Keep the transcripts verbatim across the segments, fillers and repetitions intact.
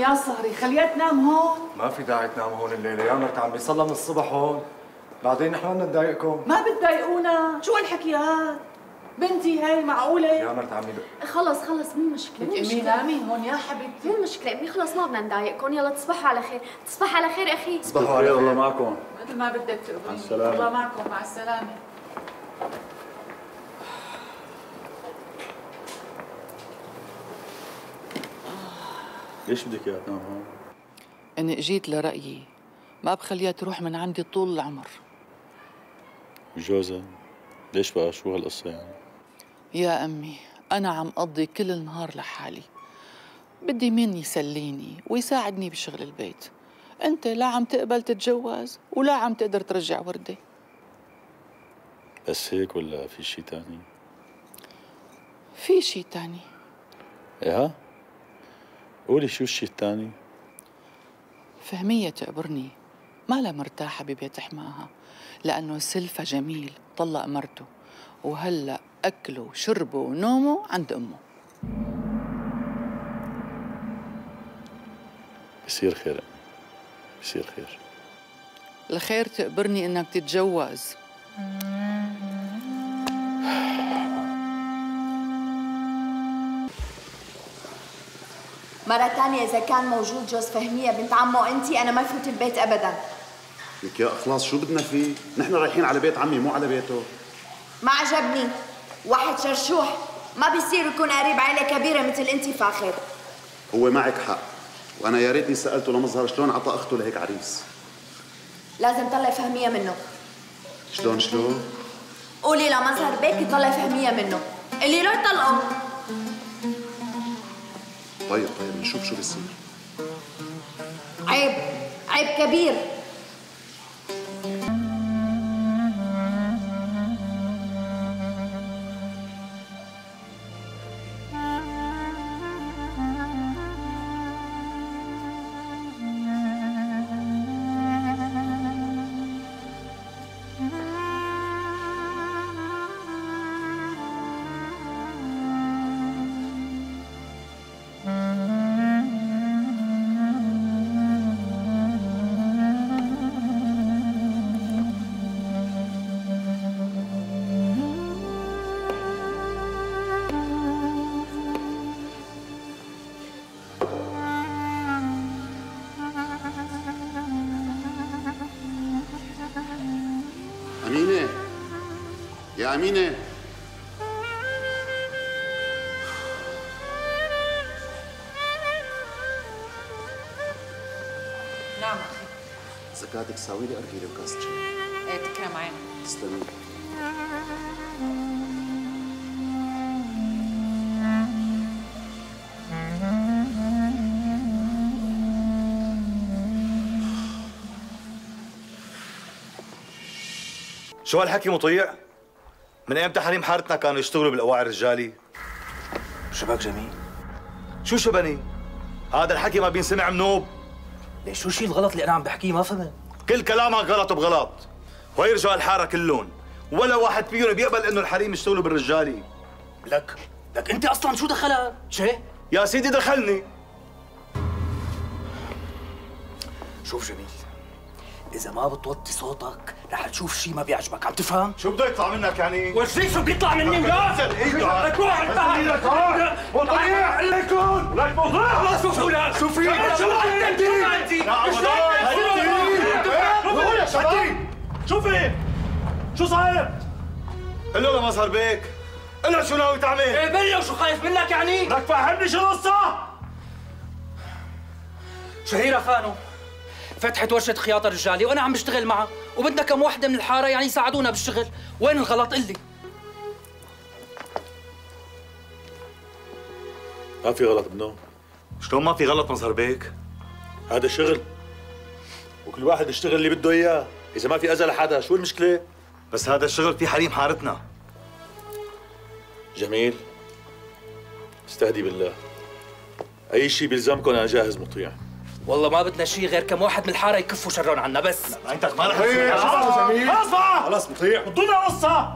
يا صهري خليها تنام هون. ما في داعي تنام هون الليله، يا مرت عمي صلى من الصبح هون، بعدين نحن بدنا نضايقكم. ما بتضايقونا، شو هالحكي هاد؟ بنتي هي معقوله؟ يا مرت عمي ب... خلص خلص، مين مشكلة؟ مين مشكلة؟ مين هون يا حبيبتي؟ مين مشكلة امي؟ خلص ما بدنا نضايقكم، يلا تصبحوا على خير، تصبح على خير اخي. تصبحوا على خير، الله معكم. مثل ما بدك تقولي، الله معكم، مع السلامة. ليش بدك اياها تنام هون؟ إن اجيت لرأيي ما بخليها تروح من عندي طول العمر. جوزها ليش بقى؟ شو هالقصة يعني؟ يا أمي أنا عم أقضي كل النهار لحالي، بدي مين يسليني ويساعدني بشغل البيت. أنت لا عم تقبل تتجوز ولا عم تقدر ترجع وردة. بس هيك ولا في شي تاني؟ في شي تاني. إيه؟ قولي شو الشي التاني؟ فهمية تقبرني مالها مرتاحة ببيت حماها، لأنه سلفة جميل طلق مرته وهلأ أكله وشربه ونومه عند أمه. بصير خير أمي، بصير خير. الخير تقبرني إنك تتجوز. مرة ثانية إذا كان موجود جوز فهمية بنت عمه أنتي أنا ما فوت البيت أبداً. لك يا أخلاص شو بدنا فيه؟ نحن رايحين على بيت عمي مو على بيته. ما عجبني، واحد شرشوح، ما بيصير يكون قريب عيلة كبيرة مثل أنتي فاخر. هو معك حق، وأنا يا ريتني سألته لمظهر شلون عطى أخته لهيك عريس. لازم طلع فهمية منه. شلون شلون؟ قولي لمظهر بيك يطلع فهمية منه، اللي له يطلقه. طيب طيب نشوف شو بيصير. عيب، عيب كبير. يا أمينة نعم أخي. زكاتك ساوي لي أرجيلة وكاسة شاي. إيه تكرم عينك. تسلمي. شو هالحكي مطيع؟ من ايمتى حريم حارتنا كانوا يشتغلوا بالاواعي الرجالي؟ شبك جميل؟ شو شبني؟ هذا الحكي ما بينسمع منوب. ليش شو الشيء الغلط اللي انا عم بحكيه؟ ما فهمت. كل كلامك غلط بغلط، وهي رجال الحاره كلهم ولا واحد فيهم بيقبل انه الحريم يشتغلوا بالرجالي. لك لك انت اصلا شو دخلك؟ شيء؟ يا سيدي دخلني. شوف جميل، إذا ما بتوطي صوتك رح تشوف شيء ما بيعجبك، عم تفهم؟ شو بده يطلع منك يعني؟ ورجيك شو بيطلع مني وياك؟ لك روح انت وطيح لك هون لك مضيع. شو في لك؟ شو في؟ شو انت؟ شو انت؟ شو في؟ شو صاير؟ قل له لمظهر بيك، قل له شو ناوي تعمل؟ ايه بلي وشو خايف منك يعني؟ لك فهمني شو القصة؟ شهيرة خانو فتحت ورشة خياطة رجالي وأنا عم بشتغل معها، وبدنا كم وحدة من الحارة يعني يساعدونا بالشغل، وين الغلط قلي؟ ما في غلط ابنه. شلون ما في غلط مظهر بيك؟ هذا شغل وكل واحد يشتغل اللي بده إياه، إذا ما في أذى لحدا شو المشكلة؟ بس هذا الشغل في حريم حارتنا. جميل استهدي بالله، أي شيء بيلزمكم أنا جاهز مطيع. والله ما بدنا شيء غير كم واحد من الحاره يكفوا شرهم عنا بس. انت ما رح تسمع جميل. اصبر خلص مطيع، بطلنا قصه،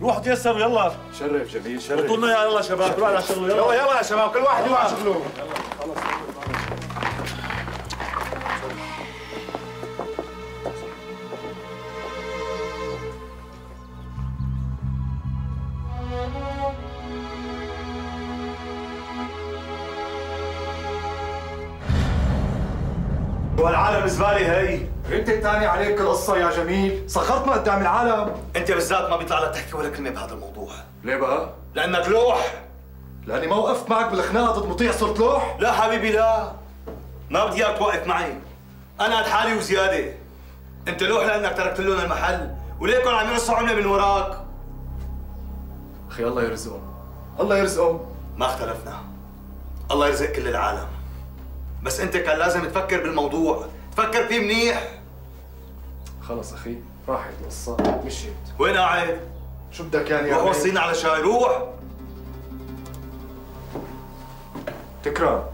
روح تيسر يلا. شرف جميل شرف، بطلنا يلا شباب، روح على شغله يلا. يلا يلا يا شباب كل واحد يروح على شغله. يلا خلص. والعالم زبالة هي. انت الثاني عليك القصة يا جميل، صخرتنا قدام العالم. انت بالذات ما بيطلع لك تحكي ولا كلمة بهذا الموضوع. ليه بقى؟ لأنك لوح. لأني ما وقفت معك بالخناقة ضد مطيع صرت لوح؟ لا حبيبي لا، ما بدي اياك توقف معي، أنا قد حالي وزيادة. انت لوح لأنك تركت لهم المحل، وليكن عم يرصوا عملة من وراك. أخي الله يرزقهم، الله يرزقهم. ما اختلفنا، الله يرزق كل العالم، بس انت كان لازم تفكر بالموضوع، تفكر فيه منيح. خلص اخي، راحت القصة، مشيت. وين قاعد؟ شو بدك يعني يا عمي؟ روح وصينا على شاي، روح. تكرار.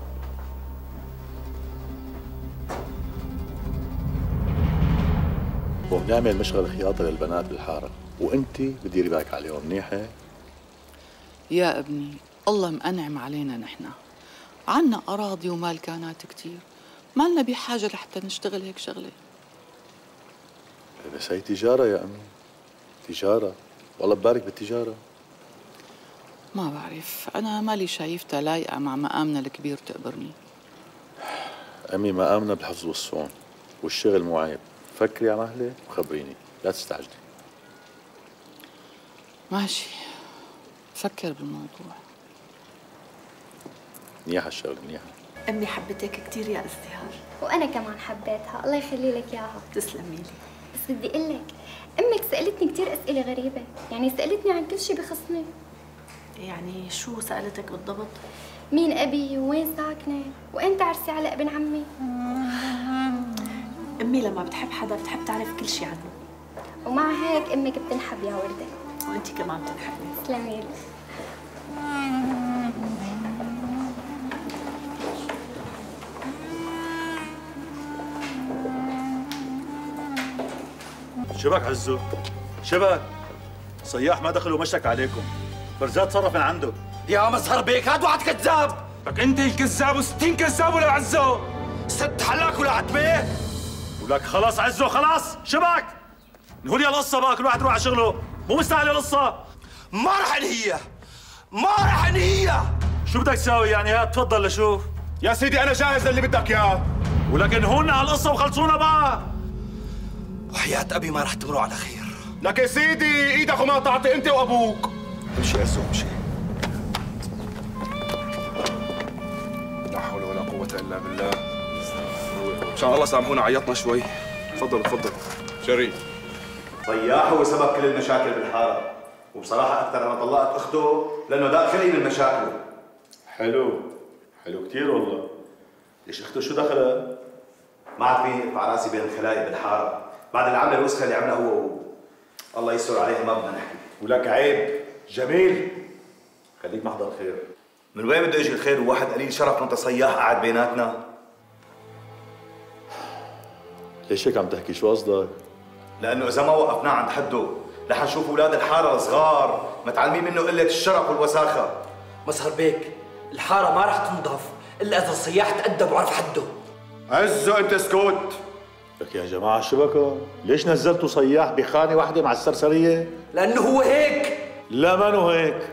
وبنعمل مشغل خياطة للبنات بالحارة، وانت بديري بالك عليهم منيحة. يا ابني، الله مأنعم علينا نحن. عنا أراضي ومال كانت كتير، مالنا بحاجة لحتى نشتغل هيك شغلة. بس هي تجارة يا أمي، تجارة، والله ببارك بالتجارة. ما بعرف، أنا مالي شايفتها لايقة مع مقامنا الكبير تقبرني. أمي مقامنا بالحفظ والصون، والشغل مو عيب، فكري على مهلك وخبريني، لا تستعجلي. ماشي، فكر بالموضوع. منيحة الشغلة منيحة. أمي حبتك كثير يا ازدهار. وأنا كمان حبيتها، الله يخلي لك إياها. تسلمي لي. بس بدي أقول لك، أمك سألتني كثير أسئلة غريبة، يعني سألتني عن كل شيء بخصني. يعني شو سألتك بالضبط؟ مين أبي ووين ساكنة؟ وأنت عرسي على ابن عمي؟ أمي لما بتحب حدا بتحب تعرف كل شيء عنه. ومع هيك أمك بتنحب يا وردة. وأنت كمان بتنحبي. تسلمي لي. شبك عزو؟ شبك؟ صياح ما دخل ومشك عليكم، فرزات تصرف من عنده. يا مسهر بيك هاد وعد كذاب. لك انت الكذاب وستين كذاب ولا عزو. سد حلاك ولا عتبيه. ولك خلاص عزو خلاص، شبك؟ نقول يا القصة بقى كل واحد يروح على شغله، مو مستاهلة القصة. ما رح انهيها، ما رح انهيها. شو بدك تساوي يعني هاد؟ تفضل لشوف. يا سيدي أنا جاهز للي بدك إياه. ولك انهونا على القصة وخلصونا بقى. وحياة أبي ما رح تمروا على خير. لك يا سيدي إيدك وما تعطي أنت وأبوك. امشي يا زو امشي. لا حول ولا قوة إلا بالله. إن شاء الله سامحونا عيطنا شوي. تفضلوا تفضلوا. شريف. صياح هو سبب كل المشاكل بالحارة، وبصراحة أكثر أنا طلقت أخته لأنه ده خلقي من مشاكله. حلو، حلو كثير والله. ليش أخته شو دخلها؟ ما عاد في على راسي بين الخلايق بالحارة. بعد العمله الوسخه اللي عملها هو وهو الله يستر عليها ما بدنا نحكي. ولك عيب جميل، خليك محضر خير. من وين بده يجي الخير وواحد قليل شرف وانت صياح قاعد بيناتنا؟ ليش هيك عم تحكي؟ شو قصدك؟ لانه اذا ما وقفناه عند حده رح نشوف اولاد الحاره صغار متعلمين منه قله الشرف والوساخه. مسهر بيك، الحاره ما رح تنضف الا اذا الصياح تأدب وعرف حده. عزو انت اسكت. لك يا جماعة الشبكة، ليش نزلتوا صياح بخانة واحدة مع السرسرية؟ لأنه هو هيك. لا مانو هيك.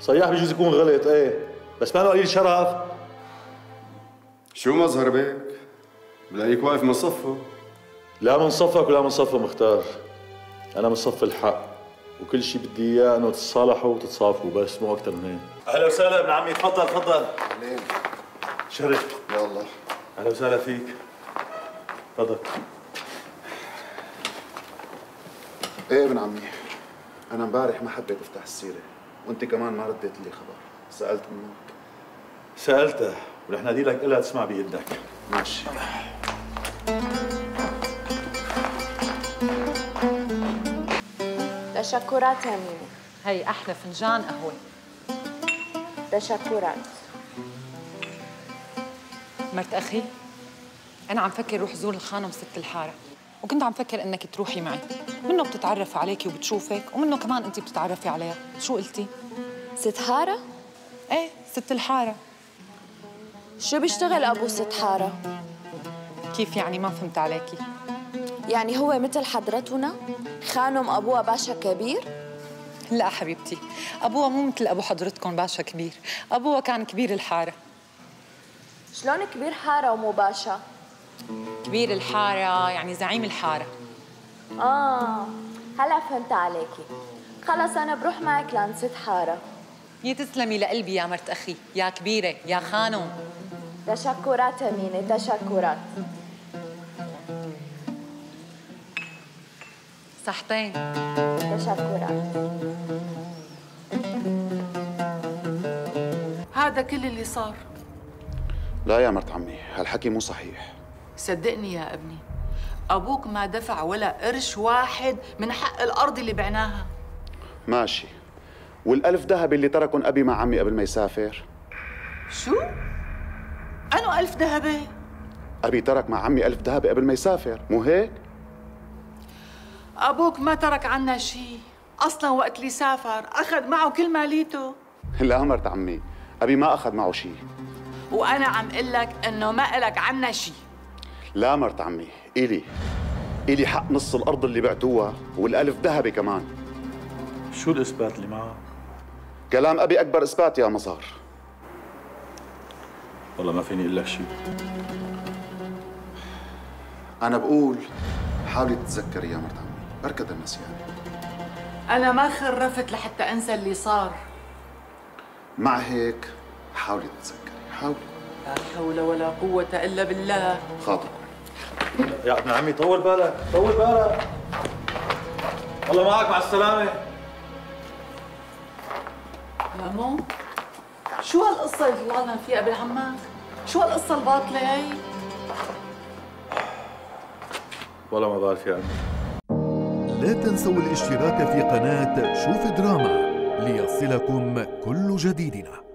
صياح بجوز يكون غلط إيه، بس مانو قليل شرف. شو مظهر بيك؟ بلاقيك واقف من صفه. لا من صفك ولا من صفه مختار. أنا من صف الحق، وكل شيء بدي إياه إنه تتصالحوا وتتصافوا، بس مو أكثر من هيك. أهلا وسهلا ابن عمي، تفضل تفضل. أهلين. شرف. يا الله. أهلا وسهلا فيك. تفضل. ايه ابن عمي، أنا امبارح ما حبيت افتح السيرة، وأنت كمان ما رديت لي خبر، سألت أمك. سألتها، ورح نادي لك إلها تسمع بإيدك. ماشي. تشكرات يا ميمو. هي أحلى فنجان قهوة. تشكرات. مرت أخي؟ أنا عم فكر روح زور الخانم ست الحارة، وكنت عم فكر إنك تروحي معي، منه بتتعرف عليكي وبتشوفك، ومنه كمان أنت بتتعرفي عليها، شو قلتي؟ ست حارة؟ إيه، ست الحارة. شو بيشتغل أبو ست حارة؟ كيف يعني؟ ما فهمت عليكي. يعني هو مثل حضرتنا؟ خانم أبوها باشا كبير؟ لا حبيبتي، أبوها مو مثل أبو حضرتكم باشا كبير، أبوها كان كبير الحارة. شلون كبير حارة ومو باشا؟ كبير الحارة، يعني زعيم الحارة. آه هلا فهمت عليكي. خلص أنا بروح معك لانسة حارة. يا تسلمي لقلبي يا مرت أخي، يا كبيرة، يا خانم. تشكرات أمينة، تشكرات. صحتين. تشكرات. هذا كل اللي صار. لا يا مرت عمي، هالحكي مو صحيح. صدقني يا ابني، أبوك ما دفع ولا قرش واحد من حق الأرض اللي بعناها. ماشي، والألف ذهب اللي تركن أبي مع عمي قبل ما يسافر؟ شو؟ أنو ألف ذهبة؟ أبي ترك مع عمي ألف ذهبة قبل ما يسافر، مو هيك؟ أبوك ما ترك عنا شيء، أصلاً وقت اللي سافر أخذ معه كل ماليته. لا مرت عمي، أبي ما أخذ معه شيء. وأنا عم أقول لك إنه ما إلك عنا شيء. لا مرت عمي، إلي إلي حق نص الأرض اللي بعتوها والألف ذهبي كمان. شو الإثبات اللي معه؟ كلام أبي أكبر إثبات يا مصار. والله ما فيني أقول لك شيء. أنا بقول حاولي تتذكري يا مرت عمي، بركض النسيان. أنا ما خرفت لحتى أنسى اللي صار. مع هيك حاولي تتذكري، حاولي. لا حول ولا قوة إلا بالله. خاطركم يا ابن عمي، طول بالك طول بالك. الله معك، مع السلامة. مامو شو هالقصة اللي طلعنا فيها قبل عمك؟ شو هالقصة الباطلة هي؟ والله ما بعرف يا عمي. لا تنسوا الاشتراك في قناة شوف دراما ليصلكم كل جديدنا.